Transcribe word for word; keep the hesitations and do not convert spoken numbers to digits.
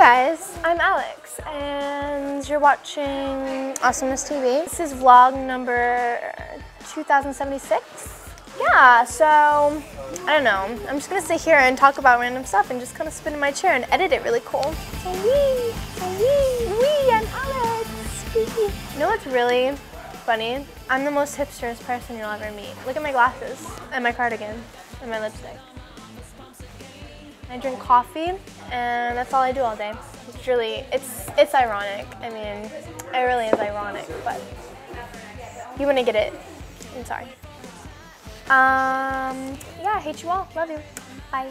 guys, I'm Alex and you're watching Awesomeness T V. This is vlog number two thousand seventy-six. Yeah, so I don't know. I'm just gonna sit here and talk about random stuff and just kind of spin in my chair and edit it really cool. So wee, so wee, wee, I'm Alex. Wee. You know what's really funny? I'm the most hipsterest person you'll ever meet. Look at my glasses and my cardigan and my lipstick. I drink coffee, and that's all I do all day. It's really, it's it's ironic. I mean, it really is ironic, but you wouldn't get it. I'm sorry. Um, yeah, I hate you all. Love you. Bye.